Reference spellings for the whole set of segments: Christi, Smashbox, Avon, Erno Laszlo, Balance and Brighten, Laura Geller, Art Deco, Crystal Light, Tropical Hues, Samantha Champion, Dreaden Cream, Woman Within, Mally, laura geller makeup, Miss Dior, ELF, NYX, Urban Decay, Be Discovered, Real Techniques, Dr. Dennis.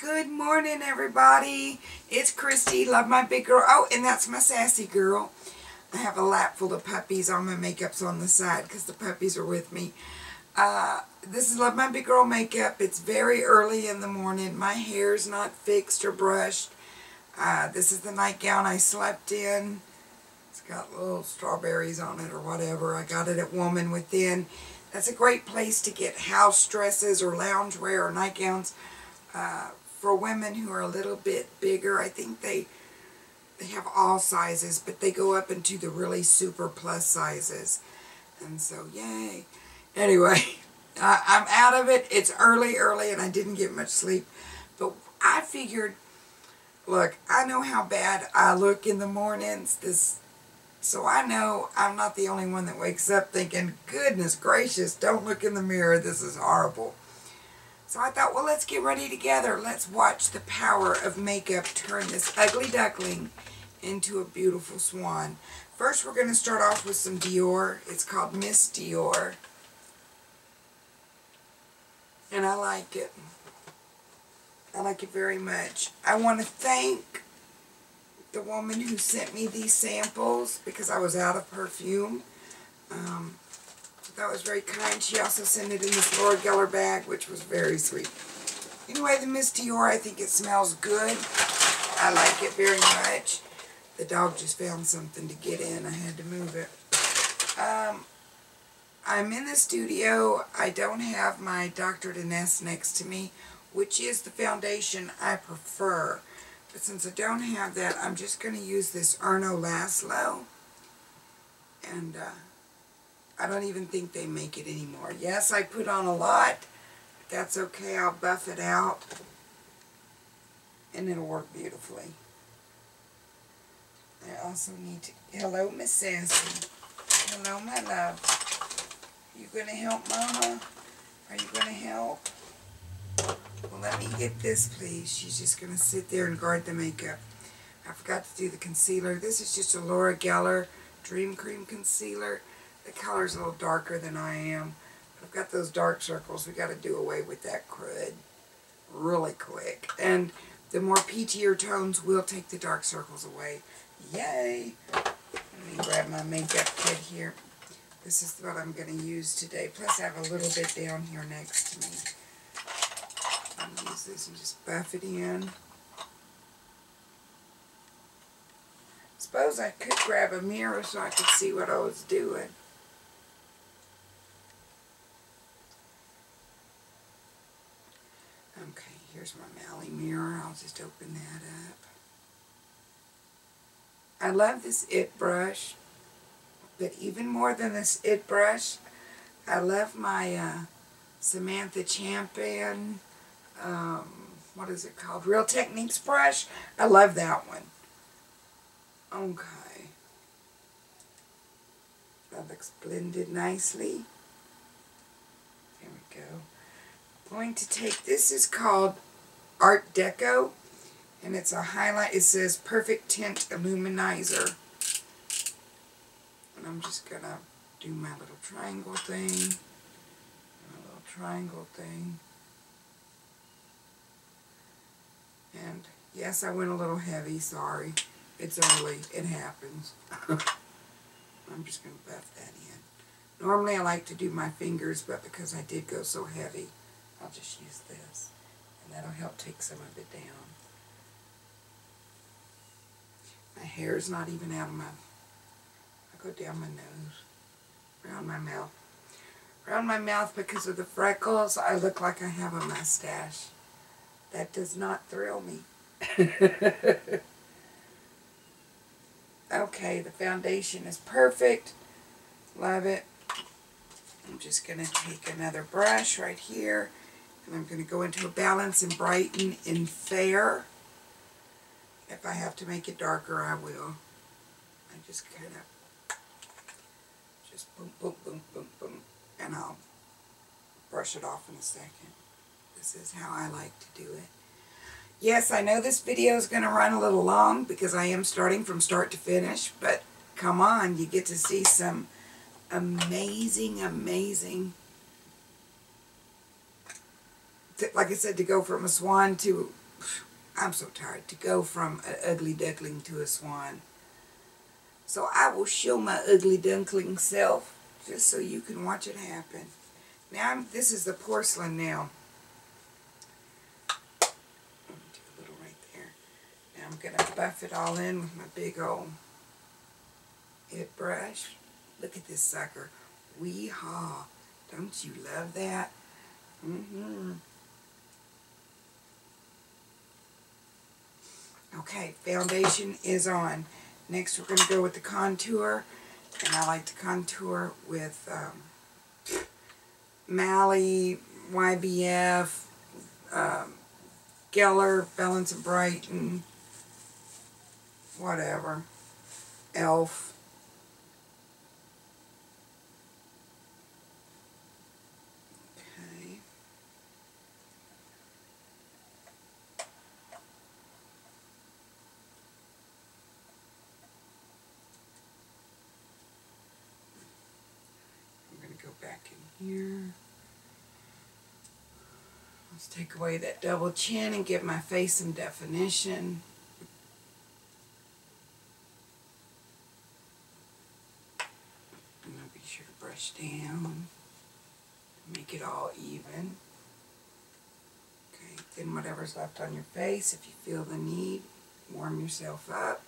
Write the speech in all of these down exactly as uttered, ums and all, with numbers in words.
Good morning, everybody. It's Christy, love my big girl. Oh, and that's my sassy girl. I have a lap full of puppies. All my makeup's on the side because the puppies are with me. Uh, this is Love My Big Girl Makeup. It's very early in the morning. My hair's not fixed or brushed. Uh, this is the nightgown I slept in. It's got little strawberries on it or whatever. I got it at Woman Within. That's a great place to get house dresses or loungewear or nightgowns. Uh, For women who are a little bit bigger, I think they they have all sizes, but they go up into the really super plus sizes. And so, yay. Anyway, I, I'm out of it. It's early, early, and I didn't get much sleep. But I figured, look, I know how bad I look in the mornings. This, so I know I'm not the only one that wakes up thinking, goodness gracious, don't look in the mirror. This is horrible. So I thought, well, let's get ready together. Let's watch the power of makeup turn this ugly duckling into a beautiful swan. First, we're going to start off with some Dior. It's called Miss Dior. And I like it. I like it very much. I want to thank the woman who sent me these samples because I was out of perfume. Um... That was very kind. She also sent it in this Laura Geller bag, which was very sweet. Anyway, the Miss Dior, I think it smells good. I like it very much. The dog just found something to get in. I had to move it. Um, I'm in the studio. I don't have my Doctor Dennis next to me, which is the foundation I prefer. But since I don't have that, I'm just going to use this Erno Laszlo. And, uh... I don't even think they make it anymore. Yes, I put on a lot. But that's okay. I'll buff it out. And it'll work beautifully. I also need to... Hello, Miss Sassy. Hello, my love. You going to help, Mama? Are you going to help? Well, let me get this, please. She's just going to sit there and guard the makeup. I forgot to do the concealer. This is just a Laura Geller Dream Cream Concealer. The color's a little darker than I am. I've got those dark circles. We got to do away with that crud really quick. And the more peachier tones will take the dark circles away. Yay! Let me grab my makeup kit here. This is what I'm going to use today. Plus I have a little bit down here next to me. I'm going to use this and just buff it in. Suppose I could grab a mirror so I could see what I was doing. Okay, here's my Mally mirror. I'll just open that up. I love this It brush, but even more than this It brush, I love my uh, Samantha Champion, um, what is it called? Real Techniques brush. I love that one. Okay. That looks blended nicely. There we go. Going to take, this is called Art Deco, and it's a highlight. It says Perfect Tint Illuminizer, and I'm just gonna do my little triangle thing, my little triangle thing, and yes, I went a little heavy. Sorry, it's early. It happens. I'm just gonna buff that in. Normally, I like to do my fingers, but because I did go so heavy, I'll just use this, and that'll help take some of it down. My hair's not even out of my... I go down my nose, around my mouth. Around my mouth because of the freckles, I look like I have a mustache. That does not thrill me. Okay, the foundation is perfect. Love it. I'm just going to take another brush right here. And I'm going to go into a Balance and Brighten in Fair. If I have to make it darker, I will. I just kind of, just boom, boom, boom, boom, boom. And I'll brush it off in a second. This is how I like to do it. Yes, I know this video is going to run a little long because I am starting from start to finish. But come on, you get to see some amazing, amazing. Like I said, to go from a swan to I'm so tired to go from an ugly duckling to a swan. So I will show my ugly duckling self just so you can watch it happen. Now I'm, this is the porcelain now. I'm gonna do a little right there. Now I'm going to buff it all in with my big old head brush. Look at this sucker. Wee-haw. Don't you love that? Mm-hmm. Okay, foundation is on. Next we're going to go with the contour. And I like to contour with um, Mally, Y B F, um, Geller, Balance and Brighten, whatever, E L F. Here. Let's take away that double chin and give my face some definition. And I'll be sure to brush down to make it all even. Okay, then whatever's left on your face, if you feel the need, warm yourself up.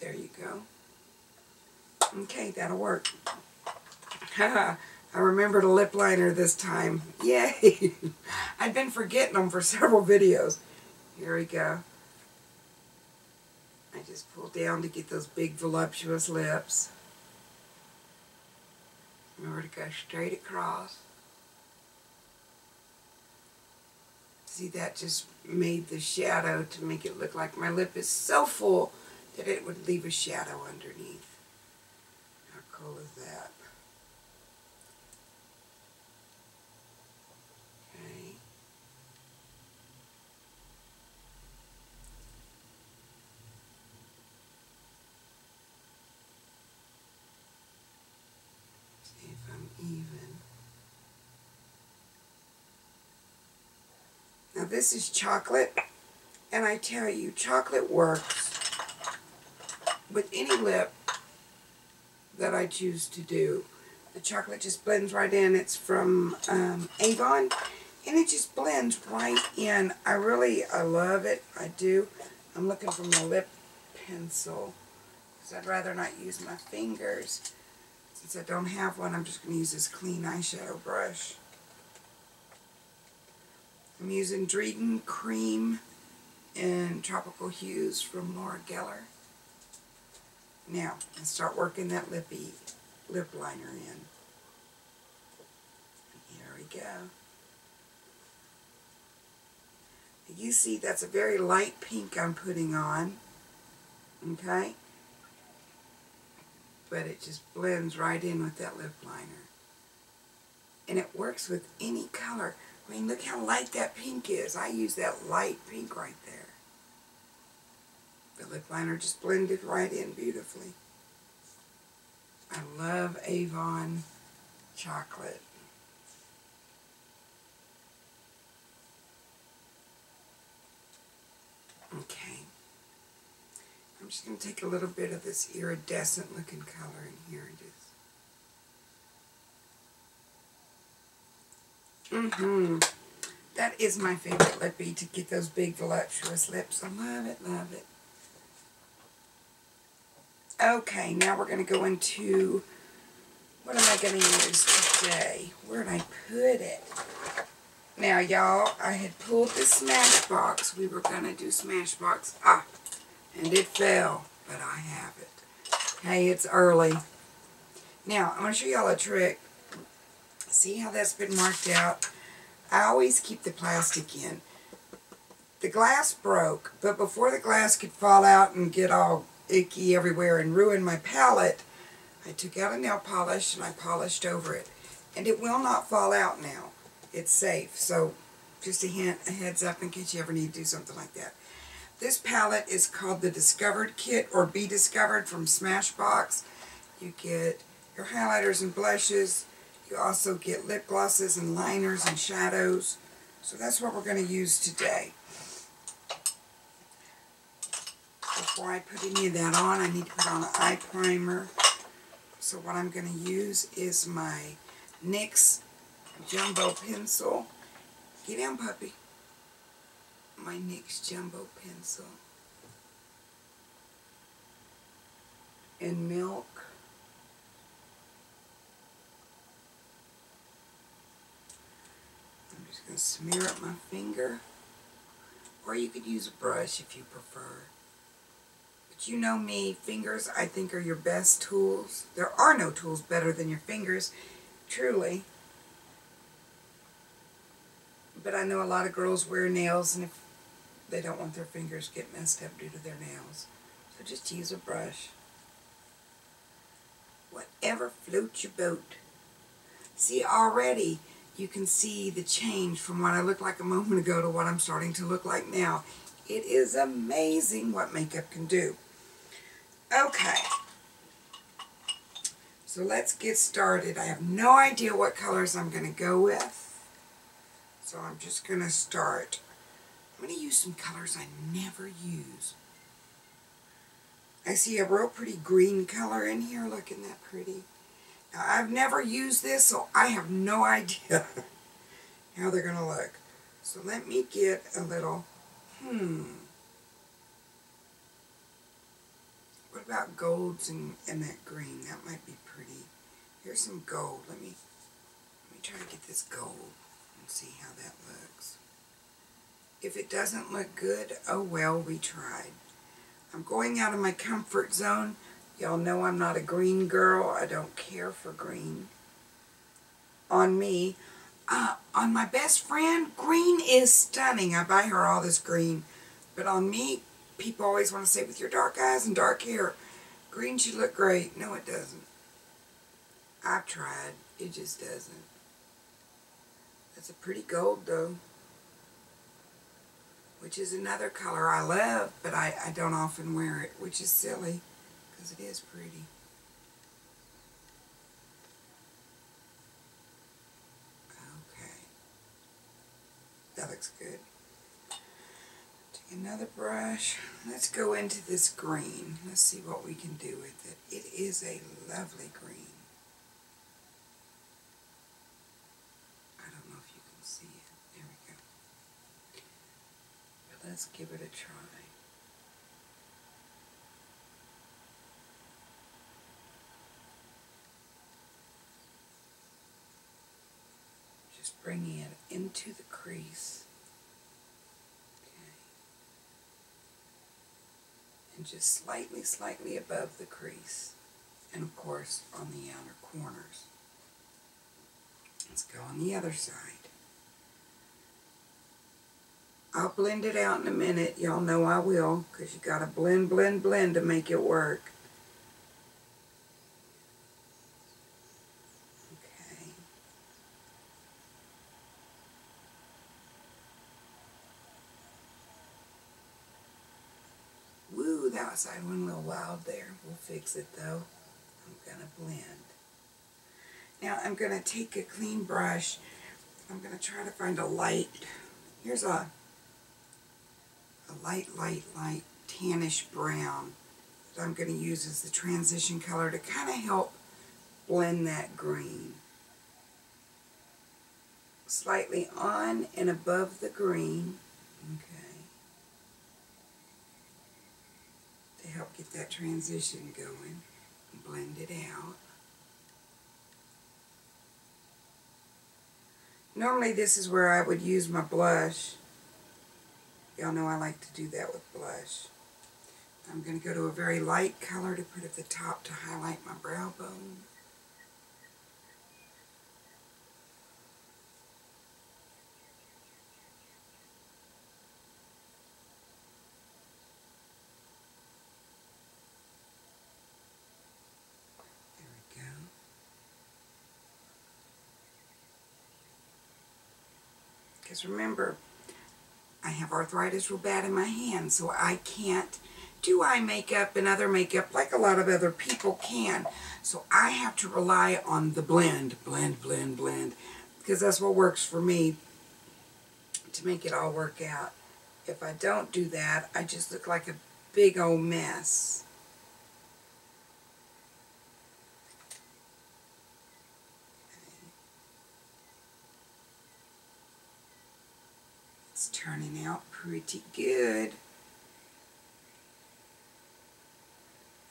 There you go. Okay, that'll work. I remembered a lip liner this time. Yay! I've been forgetting them for several videos. Here we go. I just pull down to get those big voluptuous lips. Remember to go straight across. See, that just made the shadow to make it look like my lip is so full that it would leave a shadow underneath. How cool is that? Okay. See if I'm even. Now this is chocolate, and I tell you, chocolate works with any lip that I choose to do. The chocolate just blends right in. It's from um, Avon, and it just blends right in. I really, I love it. I do. I'm looking for my lip pencil because I'd rather not use my fingers. Since I don't have one, I'm just going to use this clean eyeshadow brush. I'm using Dreaden Cream and Tropical Hues from Laura Geller. Now, and start working that lippy lip liner in. Here we go. You see that's a very light pink I'm putting on. Okay? But it just blends right in with that lip liner. And it works with any color. I mean, look how light that pink is. I use that light pink right there. The lip liner just blended right in beautifully. I love Avon chocolate. Okay. I'm just going to take a little bit of this iridescent looking color in here. Mm-hmm. That is my favorite lippy to get those big voluptuous lips. I love it, love it. Okay, now we're going to go into, what am I going to use today? Where did I put it? Now, y'all, I had pulled this Smashbox. We were going to do Smashbox. Ah, and it fell, but I have it. Hey, it's early. Now, I'm going to show y'all a trick. See how that's been marked out? I always keep the plastic in. The glass broke, but before the glass could fall out and get all icky everywhere and ruined my palette, I took out a nail polish and I polished over it, and it will not fall out now. It's safe, so Just a hint, a heads up in case you ever need to do something like that. This palette is called the Discovered Kit or Be Discovered from Smashbox. You get your highlighters and blushes. You also get lip glosses and liners and shadows. So that's what we're going to use today. Before I put any of that on, I need to put on an eye primer. So what I'm going to use is my NYX Jumbo Pencil. Get down, puppy. My NYX Jumbo Pencil. And Milk. I'm just going to smear up my finger. Or you could use a brush if you prefer. You know me, fingers I think are your best tools. There are no tools better than your fingers, truly. But I know a lot of girls wear nails and if they don't want their fingers get messed up due to their nails. So just use a brush. Whatever floats your boat. See, already you can see the change from what I looked like a moment ago to what I'm starting to look like now. It is amazing what makeup can do. Okay, so let's get started. I have no idea what colors I'm going to go with, so I'm just going to start. I'm going to use some colors I never use. I see a real pretty green color in here. Look, isn't that pretty? Now, I've never used this, so I have no idea how they're going to look. So let me get a little... Hmm. What about golds and, and that green? That might be pretty. Here's some gold. Let me let me try to get this gold and see how that looks. If it doesn't look good, oh well, we tried. I'm going out of my comfort zone. Y'all know I'm not a green girl. I don't care for green. On me. Uh, on my best friend, green is stunning. I buy her all this green. But on me, people always want to say, with your dark eyes and dark hair, green should look great. No, it doesn't. I've tried. It just doesn't. That's a pretty gold, though. Which is another color I love, but I, I don't often wear it, which is silly, because it is pretty. That looks good. Take another brush. Let's go into this green. Let's see what we can do with it. It is a lovely green. I don't know if you can see it. There we go. But let's give it a try. Just bring it into the crease, okay, and just slightly, slightly above the crease, and of course on the outer corners. Let's go on the other side. I'll blend it out in a minute. Y'all know I will, because you gotta blend, blend, blend to make it work. I went a little wild there. We'll fix it though. I'm going to blend. Now I'm going to take a clean brush. I'm going to try to find a light. Here's a, a light, light, light tannish brown that I'm going to use as the transition color to kind of help blend that green. Slightly on and above the green. Okay. Help get that transition going, blend it out. Normally this is where I would use my blush. Y'all know I like to do that with blush. I'm going to go to a very light color to put at the top to highlight my brow bone. because remember, I have arthritis real bad in my hands, so I can't do eye makeup and other makeup like a lot of other people can. So I have to rely on the blend, blend, blend, blend, because that's what works for me to make it all work out. If I don't do that, I just look like a big old mess. It's turning out pretty good.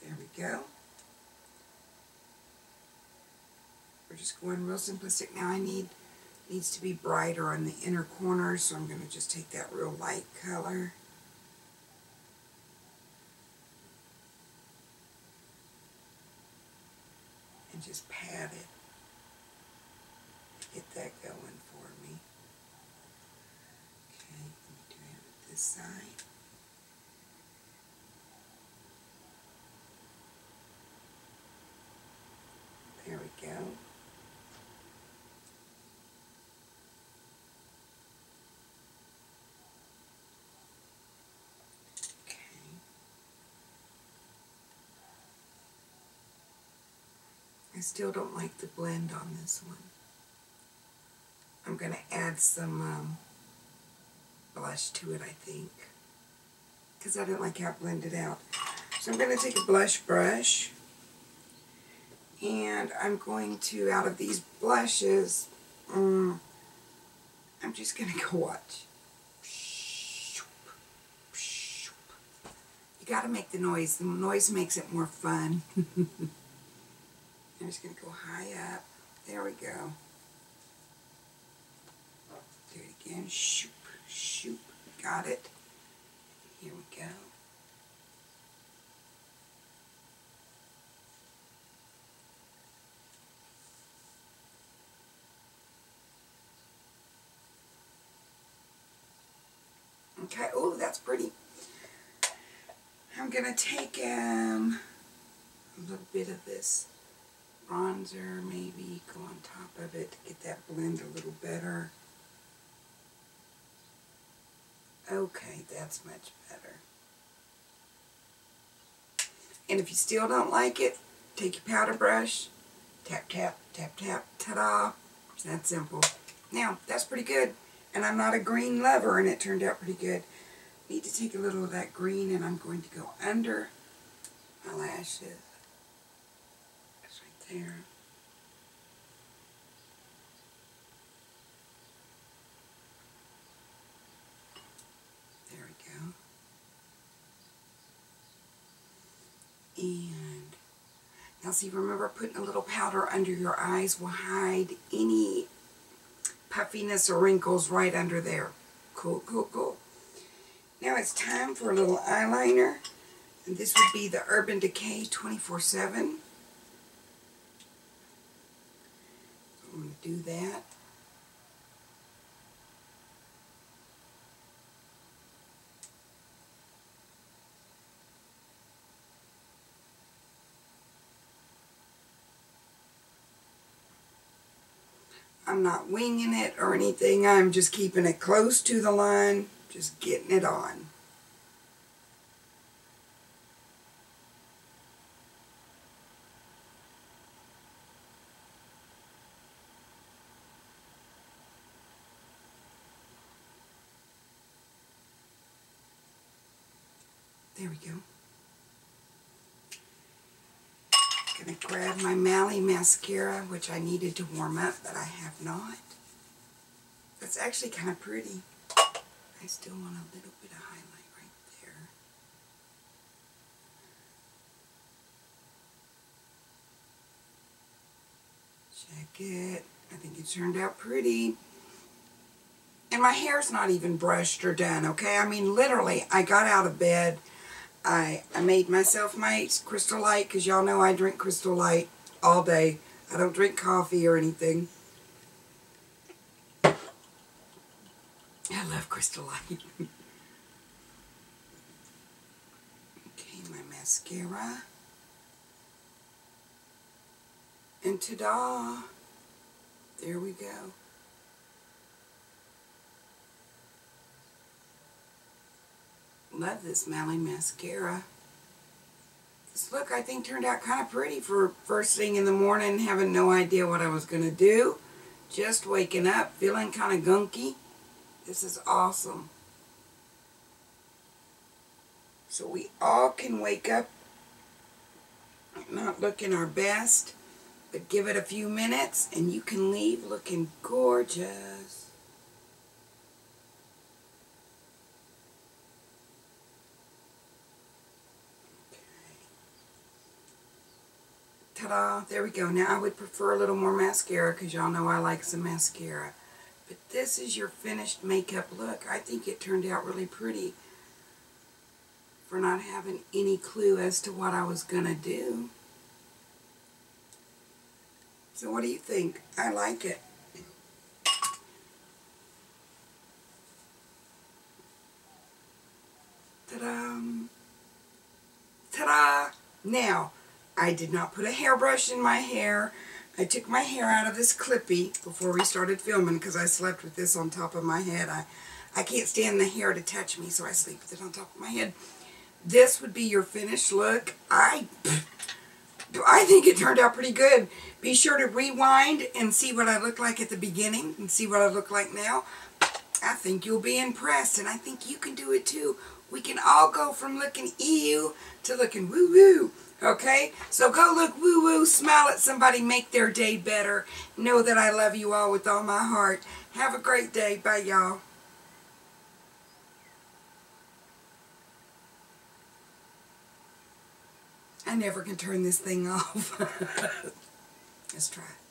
There we go. We're just going real simplistic. Now I need, needs to be brighter on the inner corner, so I'm going to just take that real light color. And just pat it to get that going for me. Side. There we go. Okay. I still don't like the blend on this one. I'm going to add some um, blush to it, I think, because I didn't like how it blended out. So I'm going to take a blush brush, and I'm going to, out of these blushes, um, I'm just going to go watch. You got to make the noise. The noise makes it more fun. I'm just going to go high up. There we go. Do it again. Shoop. Shoot, got it. Here we go. Okay, oh, that's pretty. I'm gonna take um, a little bit of this bronzer, maybe go on top of it to get that blend a little better. Okay, that's much better. And if you still don't like it, take your powder brush, tap, tap, tap, tap, ta-da. It's that simple. Now, that's pretty good. And I'm not a green lover, and it turned out pretty good. I need to take a little of that green, and I'm going to go under my lashes. That's right there. And now see, remember, putting a little powder under your eyes will hide any puffiness or wrinkles right under there. Cool, cool, cool. Now it's time for a little eyeliner. And this would be the Urban Decay twenty-four seven. I'm going to do that. I'm not winging it or anything. I'm just keeping it close to the line, just getting it on. There we go. Gonna grab my Mally mascara, which I needed to warm up, but I have not. That's actually kind of pretty. I still want a little bit of highlight right there. Check it. I think it turned out pretty. And my hair's not even brushed or done, okay? I mean, literally, I got out of bed. I, I made myself my Crystal Light, because y'all know I drink Crystal Light all day. I don't drink coffee or anything. I love Crystal Light. Okay, my mascara. And ta-da! There we go. love this Mally mascara. This look, I think, turned out kind of pretty for first thing in the morning, having no idea what I was going to do. Just waking up, feeling kind of gunky. This is awesome. So we all can wake up not looking our best, but give it a few minutes and you can leave looking gorgeous. Ta-da, there we go. Now I would prefer a little more mascara because y'all know I like some mascara. But this is your finished makeup look. I think it turned out really pretty for not having any clue as to what I was going to do. So what do you think? I like it. Ta-da! Ta-da! Now, I did not put a hairbrush in my hair. I took my hair out of this clippy before we started filming because I slept with this on top of my head. I, I can't stand the hair to touch me, so I sleep with it on top of my head. This would be your finished look. I, I think it turned out pretty good. Be sure to rewind and see what I looked like at the beginning and see what I look like now. I think you'll be impressed, and I think you can do it too. We can all go from looking E U to looking woo-woo. Okay, so go look woo-woo, smile at somebody, make their day better. Know that I love you all with all my heart. Have a great day. Bye, y'all. I never can turn this thing off. Let's try it.